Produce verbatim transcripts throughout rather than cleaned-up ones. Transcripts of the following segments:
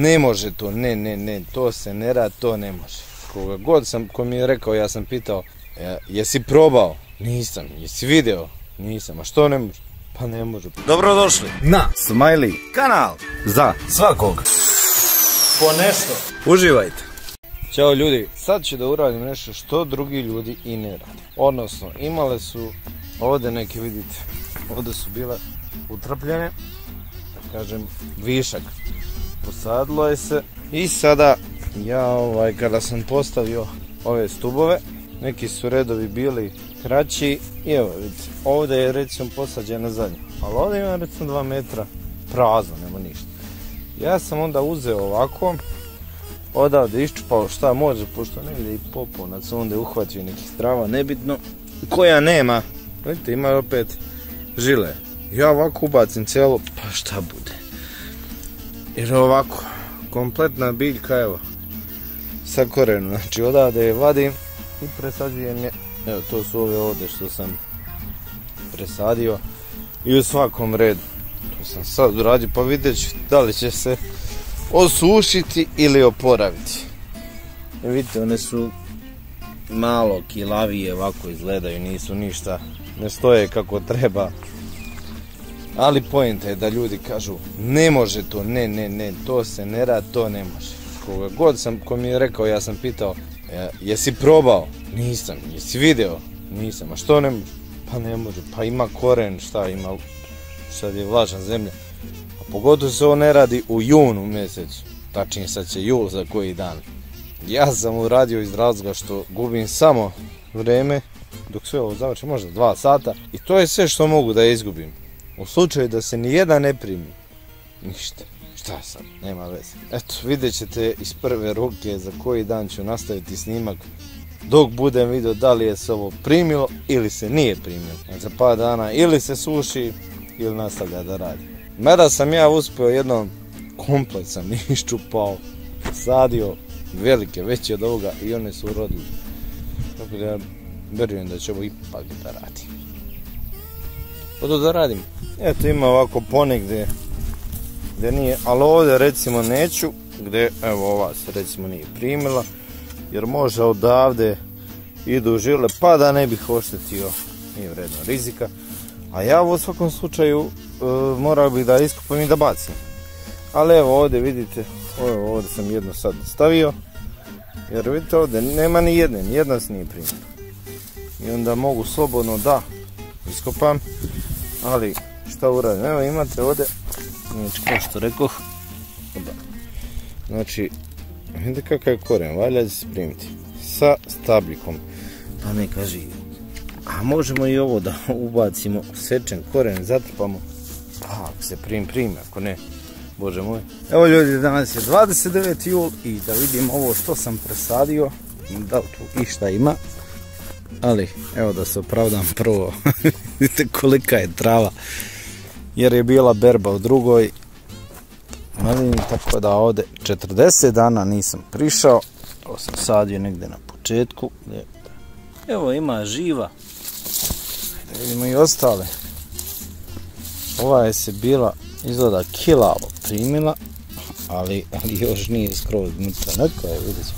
Ne može to, ne, ne, ne, to se ne radi, to ne može. Koga god sam, ko mi je rekao, ja sam pitao, jesi probao? Nisam. Jesi video? Nisam. A što ne može? Pa ne može. Dobrodošli na Smiley kanal za svakog po nešto. Uživajte. Ćao ljudi, sad ću da uradim nešto što drugi ljudi i ne rade. Odnosno, imale su ovdje neke, vidite, ovdje su bile utrpljene, kažem, višak. Posadilo je se i sada ja ovaj, kada sam postavio ove stubove, neki su redovi bili kraći i evo vidite, ovdje je recimo posađena zadnja, ali ovdje ima recimo dva metra prazno, nema ništa. Ja sam onda uzeo ovako, odavde iščupao šta može, pošto negdje i poponac onda je uhvatio nekih trava, nebitno, koja nema. Vidite, ima opet žile. Ja ovako ubacim cijelo, pa šta bude. Jer ovako, kompletna biljka, evo, sa korenom. Znači odavde je vadim i presađujem je. Evo, to su ove ovdje što sam presadio. I u svakom redu. To sam sad uradio, pa vidjet ću da li će se osušiti ili oporaviti. E, vidite, one su malo kilavije, ovako izgledaju, nisu ništa, ne stoje kako treba. Ali poenta je da ljudi kažu, ne može to, ne, ne, ne, to se ne radi, to ne može. Koga god sam, ko mi je rekao, ja sam pitao, jesi probao? Nisam. Jesi video? Nisam. A što ne može? Pa ne može, pa ima koren, šta ima, sad je vlažna zemlja. A pogotovo se ovo ne radi u junu mjesecu, tačnije sad će jul za koji dan. Ja sam uradio iz razloga što gubim samo vrijeme, dok sve ovo završi, možda dva sata, i to je sve što mogu da izgubim. U slučaju da se nijedan ne primi, ništa, šta sam, nema veze. Eto, vidjet ćete iz prve ruke za koji dan ću nastaviti snimak dok budem vidio da li je se ovo primilo ili se nije primilo. Za par dana ili se suši ili nastavlja da radi. Mada sam ja uspio jednom, komplet sam iščupao, sadio velike, veće od ovoga i one su urodile. Tako da ja verujem da će ovo ipak da radi. Odo da radim. Eto, ima ovako ponegdje gdje nije, ali ovdje recimo neću, gdje evo ova se recimo nije primila, jer možda odavde idu žile, pa da ne bih oštetio, nije vredno rizika. A ja u svakom slučaju e, morao bih da iskupam i da bacim. Ali evo ovdje vidite, evo ovdje sam jednu sad stavio, jer vidite ovdje nema ni jedne, jedna se nije primila. I onda mogu slobodno da iskopam, ali šta uradim, evo imate ovdje, znači kao što rekoh, znači vidite kakav je koren, valja će se primiti sa stabljikom, pa neka živi. A možemo i ovo da ubacimo, sečen koren, zatrpamo, a ako se prim, primi, ako ne, bože moj. Evo ljudi, danas je dvadeset deveti jul i da vidim ovo što sam presadio, da li tu išta ima. Ali, evo da se opravdam prvo, vidite kolika je trava, jer je bila berba u drugoj. Tako da ovdje četrdeset dana nisam prišao, ovo sam sadio negdje na početku. Evo ima živa, da vidimo i ostale. Ova je se bila, izgleda kilavo primila, ali, ali još nije skroz unutra, neko je, vidite.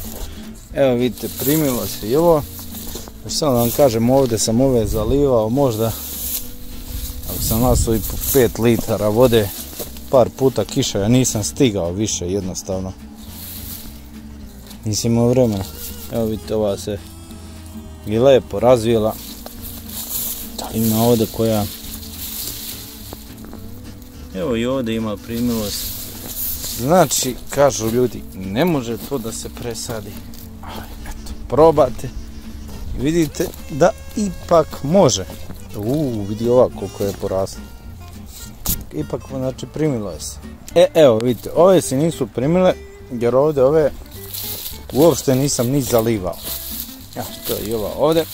Evo vidite, primilo se i ovo. Samo da vam kažem, ovdje sam ove zalivao možda, ako sam lasao i po pet litara vode, par puta kiša, ja nisam stigao više jednostavno. Nisam imao vremena. Evo vidite, ova se i lepo razvijela. Ima ovdje koja... Evo i ovdje ima primilost. Znači, kažu ljudi, ne može to da se presadi. Ali eto, probate. Vidite da ipak može. Uuu, vidi ovako koliko je poraslo. Ipak, znači, primilo je se. E, evo, vidite, ove se nisu primile, jer ovdje ove uopšte nisam ni zalivao. Ja, to je i ova ovdje.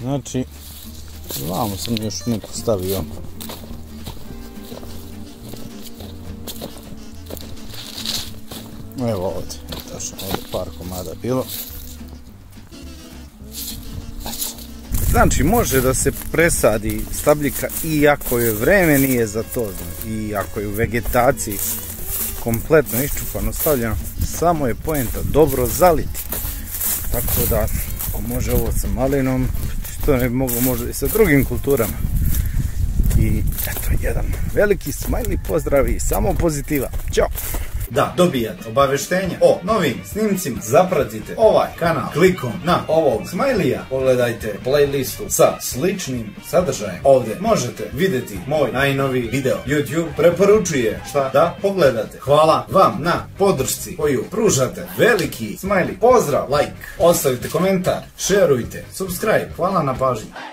Znači, vamo sam još neko stavio. Evo ovdje. Ovdje par komada bilo. Znači, može da se presadi stabljika i ako je vreme nije za to, i ako je u vegetaciji kompletno iščupano stavljeno, samo je poenta dobro zaliti. Tako da, ako može ovo sa malinom, što ne bi moglo možda i sa drugim kulturama. I eto, jedan veliki smiley pozdrav i samo pozitiva. Ćao! Da dobijate obaveštenja o novim snimcima, zapratite ovaj kanal klikom na ovog smajlija. Pogledajte playlistu sa sličnim sadržajem. Ovdje možete vidjeti moj najnoviji video. YouTube preporučuje šta da pogledate. Hvala vam na podršci koju pružate. Veliki smajli pozdrav, like, ostavite komentar, šerujte, subscribe. Hvala na pažnji.